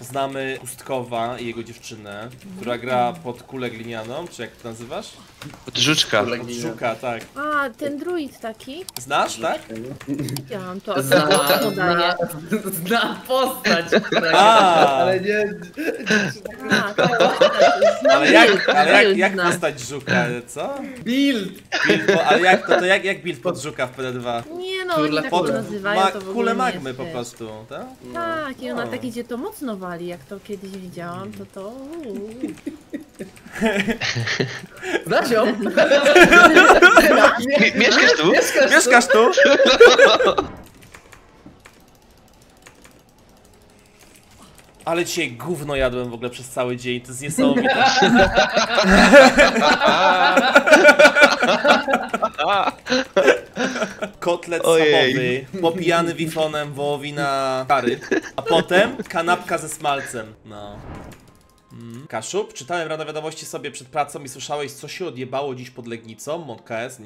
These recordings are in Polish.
Znamy Ustkowa i jego dziewczynę, która gra pod Kulę Glinianą, czy jak to nazywasz? Podżuka. Podżuka, tak. A, ten druid taki. Znasz, tak? Ja mam to. Znam postać. Ale nie... Ale jak postać Żuka, co? Build! Ale jak to, jak build Podżuka w PD2? Nie no, oni tak to nazywają, to w ogóle Kulę Magmy po prostu, tak? Tak, i ona tak idzie, to mocno wali, jak to kiedyś widziałam, to... Znasz ją? Mieszkasz tu? Mieszkasz tu? Ale dzisiaj gówno jadłem w ogóle przez cały dzień, to jest niesamowite. Kotlet schabowy, popijany wifonem, wołowina kary, a potem kanapka ze smalcem. No. Kaszub, czytałem rano wiadomości sobie przed pracą i słyszałeś, co się odjebało dziś pod Legnicą? Mont KS?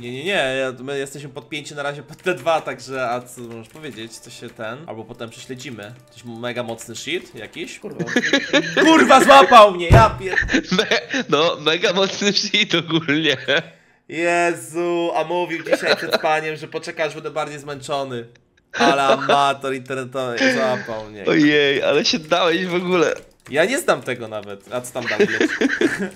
Nie, my jesteśmy podpięci na razie pod T2, także a co możesz powiedzieć, co się ten, albo potem prześledzimy. Coś mega mocny shit jakiś? Kurwa, kurwa złapał mnie, ja pier... No, mega mocny shit ogólnie. Jezu, a mówił dzisiaj przed paniem, że poczeka, aż będę bardziej zmęczony. Ale amator internetowy, złapał mnie. Ojej, ale się dałeś w ogóle. Ja nie znam tego nawet, a co tam dalej?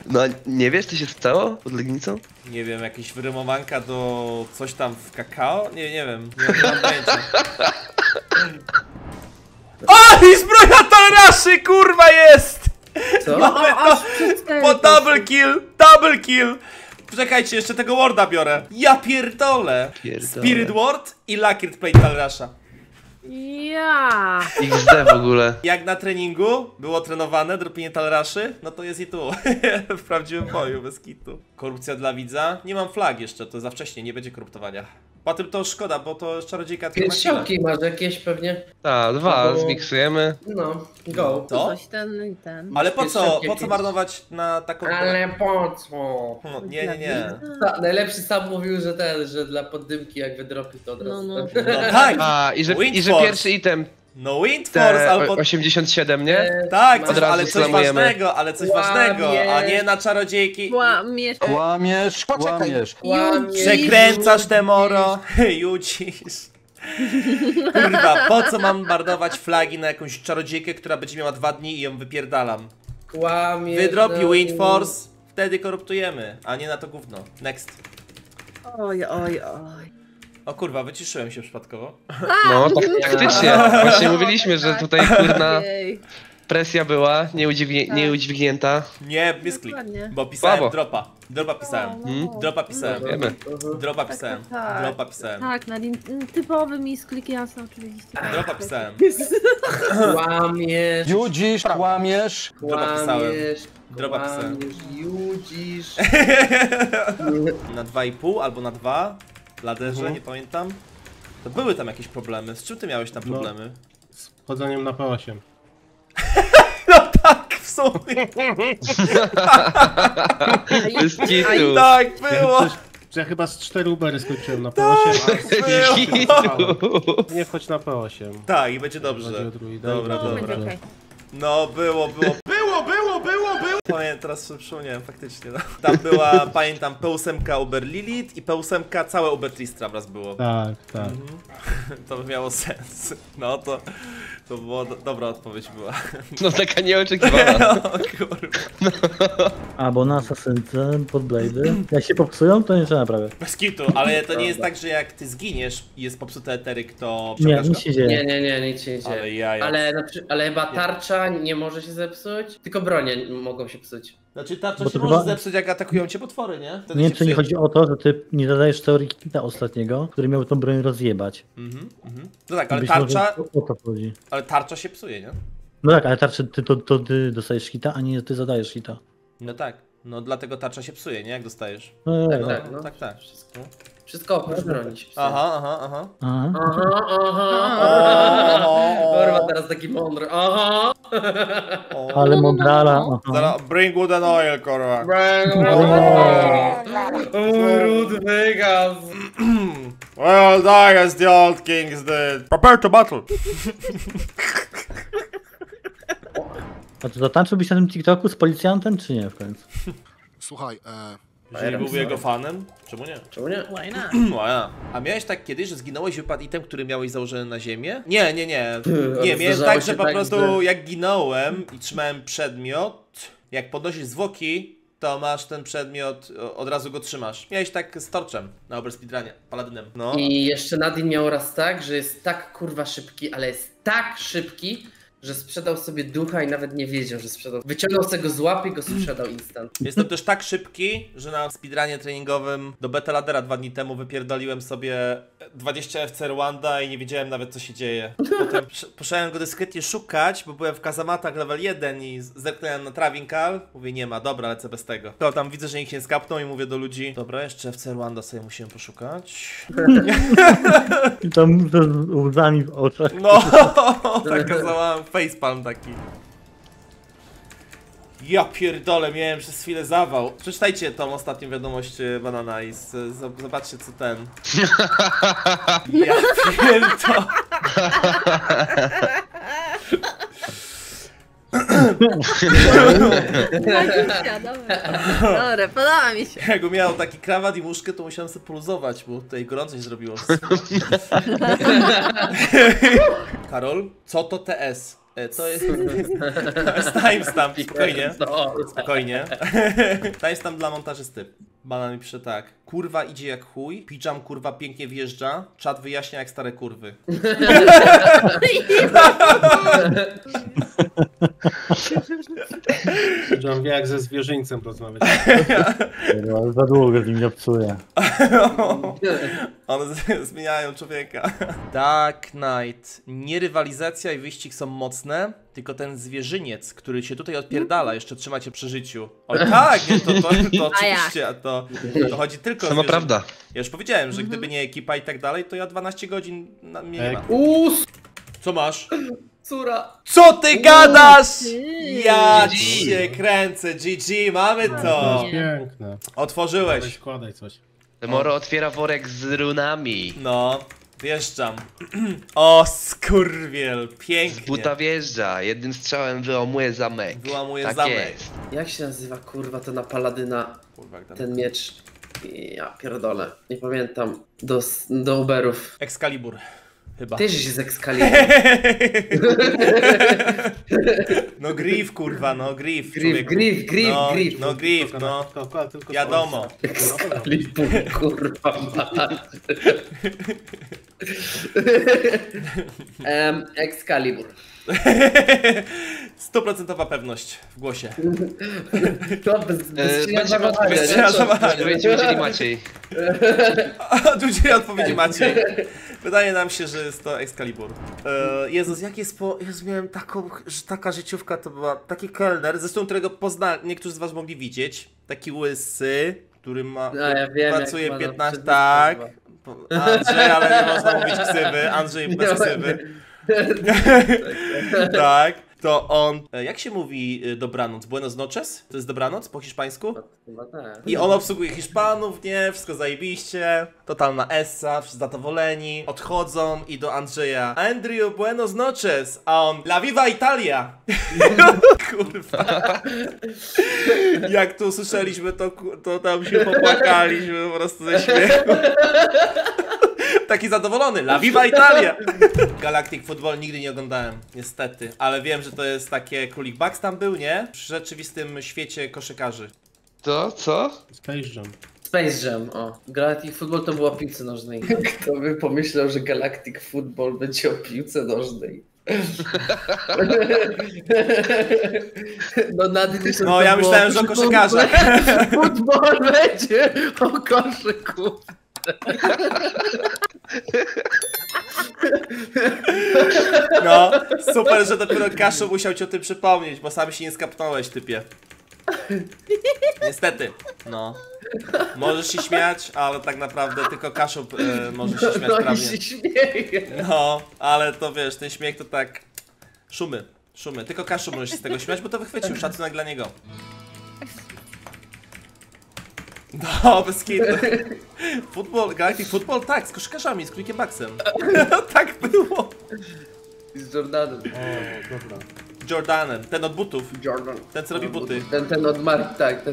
No nie wiesz, co się stało pod Legnicą? Nie wiem, jakaś wyrymowanka do coś tam w kakao? Nie wiem, nie mam pojęcia. O! I zbroja Tal Raszy, kurwa jest! Co? Mamy to, po double kill! Czekajcie, jeszcze tego Warda biorę. Ja pierdolę! Spirit Ward i Lacquered Plate Tal Rasha. Ja. XD w ogóle. Jak na treningu było trenowane dropienie Tal Raszy, no to jest i tu. W prawdziwym boju, bez kitu. Korupcja dla widza. Nie mam flag jeszcze, to za wcześnie, nie będzie koruptowania. Po tym to szkoda, bo to czarodziejka... Pierścionki masz jakieś pewnie. Tak, dwa, bo... zmiksujemy. No, go. Co? Coś ten. Ale po co marnować na taką... Ale po co? No, nie. Najlepszy sam mówił, że ten, że dla poddymki jak wydropił to od razu. No tak! A, i że pierwszy item... No Windforce albo... 87, nie? Tak, coś, ale coś ważnego, a nie na czarodziejki. Kłamiesz. Przekręcasz te moro, judzisz. Kurwa, po co mam marnować flagi na jakąś czarodziejkę, która będzie miała 2 dni i ją wypierdalam? Kłamiesz. Wydropi Windforce, wtedy koruptujemy, a nie na to gówno. Next. Oj. O kurwa, wyciszyłem się przypadkowo. No, tak faktycznie. Właśnie mówiliśmy, że tutaj kurna presja była nieudźwignięta. Nie, misklik, bo pisałem dropa. Dropa pisałem. Tak, na typowy misklik jasno oczywiście. Dropa pisałem. Kłamiesz. Judzisz, kłamiesz. Dropa pisałem. Judzisz. Na 2,5 albo na 2. Laderze, nie pamiętam. To były tam jakieś problemy. Z czym ty miałeś tam problemy? Z chodzeniem na P8. No tak, w sumie. Tak było. Ja chyba z 4 Ubery skończyłem na P8. Nie wchodź na P8. Tak, i będzie dobrze. Dobra. No, było. Teraz przypomniałem, faktycznie. No. Tam była, pamiętam, P8 Uber Lilith i P8 całe Uber Tristram raz było. Tak. To by miało sens. No to było, dobra odpowiedź była. No taka nieoczekiwana. O kurwa. No. A, bo na asasynce pod Blade'y, jak się popsują, to nie trzeba naprawiać. Bez kitu, ale to nie jest tak, że jak ty zginiesz i jest popsuty eteryk, to... Nie, nic się dzieje. Nie, nic się nie dzieje. Ale chyba tarcza nie może się zepsuć, tylko bronie mogą się psuć. Znaczy tarcza się może zepsuć, jak atakują cię potwory, nie? Wtedy nie wiem, czy nie chodzi o to, że ty nie zadajesz teorii kita ostatniego, który miał tą broń rozjebać. No tak, ale tarcza... O to chodzi. Ale tarcza się psuje, nie? No tak, ale tarczę to ty dostajesz kita, a nie ty zadajesz kita. No tak, no dlatego tarcza się psuje, nie? Jak dostajesz. No tak. Wszystko oprócz broni. Aha. Teraz taki mądry. Ale mądrala. Bring wood and oil, kurwa. Bring wood and oil. Rude Vegas. Well, die as the old kings did. Prepare to battle. A to zatańczyłbyś na tym TikToku z policjantem, czy nie w końcu? Słuchaj, jeżeli byłby jego fanem, czemu nie? Czemu nie? Why not? A miałeś tak kiedyś, że zginąłeś, wypadł item, który miałeś założony na ziemię? Nie. Nie, miałem tak, że po prostu jak ginąłem i trzymałem przedmiot, jak podnosisz zwłoki, to masz ten przedmiot, od razu go trzymasz. Miałeś tak z torczem na overspeedrunie, paladynem. No. I jeszcze Nadine miał raz tak, że jest tak kurwa szybki, ale jest tak szybki, że sprzedał sobie ducha i nawet nie wiedział, że sprzedał. Wyciągnął sobie go z łapy i go sprzedał instant. Jestem też tak szybki, że na speedrunie treningowym do Beta Laddera 2 dni temu wypierdoliłem sobie 20 FC Rwanda i nie wiedziałem nawet, co się dzieje. Potem poszedłem go dyskretnie szukać, bo byłem w Kazamatach level 1 i zerknąłem na Travincal. Mówię, nie ma, dobra, lecę bez tego. To tam widzę, że nikt się nie skapnął i mówię do ludzi, dobra, jeszcze FC Rwanda sobie musimy poszukać. I tam z łzami w oczach. No, tak kazałam. Facepalm taki. Ja pierdolę, miałem przez chwilę zawał. Przeczytajcie tą ostatnią wiadomość Banana i zobaczcie co ten. Ja pierdolę. Dobra, podoba mi się. Jak miał taki krawat i muszkę, to musiałem sobie poluzować, bo tutaj gorąco się zrobiło. Karol, co to TS? Co jest? To jest timestamp, spokojnie. Spokojnie. Timestamp dla montażysty. Banan mi pisze tak. Kurwa idzie jak chuj, pijam kurwa pięknie wjeżdża, czat wyjaśnia jak stare kurwy. Pijam wie jak ze zwierzyńcem rozmawiać. Za długo z nim nie psuje. One zmieniają człowieka. Dark Knight. Nierywalizacja i wyścig są mocne, tylko ten zwierzyniec, który się tutaj odpierdala, jeszcze trzymacie przy życiu. O tak, to oczywiście, a to chodzi tylko o zwierzę. Prawda. Ja już powiedziałem, że gdyby nie ekipa i tak dalej, to ja 12 godzin nie ma. Co masz? Córa. Co ty gadasz? Ja cię kręcę, GG, mamy to. To jest piękne. Otworzyłeś. Składaj coś. Moro otwiera worek z runami. No. Wjeżdżam. O skurwiel, pięknie. Z buta wjeżdża, jednym strzałem wyłamuje zamek. Wyłamuje tak zamek. Jest. Jak się nazywa kurwa to na Paladyna? Kurwa, ten miecz. Ja pierdolę. Nie pamiętam. Do Uberów. Excalibur. Chyba. Ty żyjesz z Excalibur. No Griff kurwa, no Griff. Griff. No Griff, no. Wiadomo. Excalibur kurwa mać. Excalibur. 100% pewność w głosie. To bez Maciej. Odpowiedzi Maciej. Wydaje nam się, że jest to Excalibur. Jezus, jak jest po... Jezu, miałem taką... Taka życiówka to była... Taki kelner, zresztą którego niektórzy z was mogli widzieć. Taki łysy, który ma... No, ja wiem, pracuje 15... Tak. Andrzej, ale nie można mówić ksywy. Andrzej bez ksywy. Tak, to on. Jak się mówi dobranoc? Buenos noches? To jest dobranoc po hiszpańsku? I on obsługuje Hiszpanów, nie? Wszystko zajebiście. Totalna essa, wszyscy zadowoleni. Odchodzą i do Andrzeja. Andrew, buenos noches! A on. La viva Italia! Kurwa. Jak tu usłyszeliśmy, to tam się popłakaliśmy po prostu ze śmiechu. Taki zadowolony, la viva Italia! Galactic Football nigdy nie oglądałem, niestety, ale wiem, że to jest takie Królik Bugs tam był, nie? W rzeczywistym świecie koszykarzy. To co? Space Jam. Space Jam, o. Galactic Football to była piłce nożnej. Kto by pomyślał, że Galactic Football będzie o piłce nożnej? No, ja myślałem, że o koszykarzach. Football będzie o koszyku. No, super, że dopiero Kaszu musiał ci o tym przypomnieć, bo sam się nie skapnąłeś, typie. Niestety, no. Możesz się śmiać, ale tak naprawdę tylko Kaszub może się śmiać prawie. No, ale to wiesz, ten śmiech to tak... Szumy. Tylko Kaszub może się z tego śmiać, bo to wychwycił, szacunek dla niego. No, bez kitu. Futbol, Galactic Football, tak, z koszykarzami, z Królikiem Bugsem. Tak było. Z Jordanem. O, dobra. Jordanem, ten od butów. Jordan. Ten co robi buty. Ten od Mark, tak. Ten